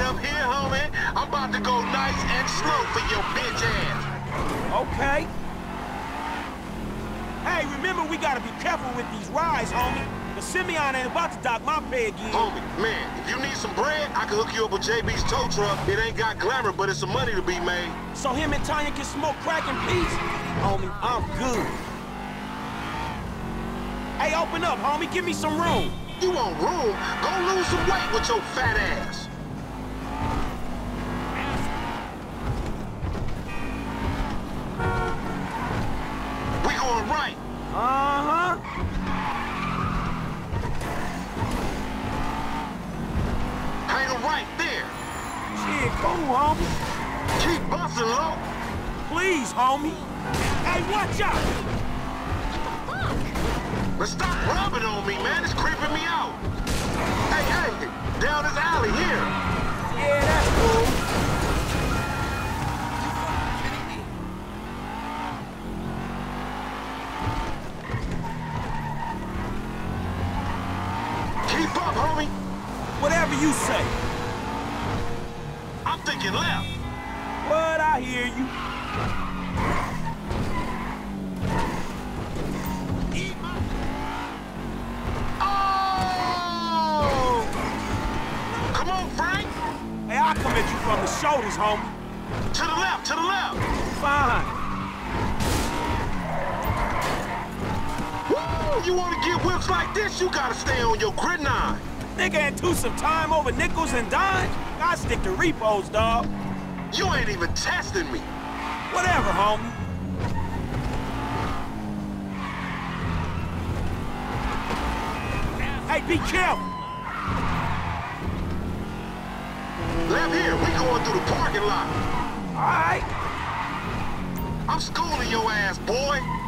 right up here, homie. I'm about to go nice and slow for your bitch ass. Okay. Hey, remember we gotta be careful with these rides, homie. But Simeon ain't about to dock my pay again. Homie, man, if you need some bread, I can hook you up with JB's tow truck. It ain't got glamour, but it's some money to be made. So him and Tanya can smoke crack in peace? Homie, I'm good. Hey, open up, homie. Give me some room. You want room? Go lose some weight with your fat ass. We going right. Hang right there. Shit, cool, homie. Keep busting, low. Please, homie. Hey, watch out! But stop rubbing on me, man. It's creeping me out. Hey, down this alley here. Yeah, that's cool. Keep up, homie. Whatever you say. I'm thinking left. But I hear you. I come at you from the shoulders, homie. To the left, to the left. Fine. Woo! You want to get whips like this, you gotta stay on your grid nine. Nigga had two some time over nickels and dimes. I stick to repos, dog. You ain't even testing me. Whatever, homie. Hey, be careful. Left here, we going through the parking lot. All right. I'm schooling your ass, boy.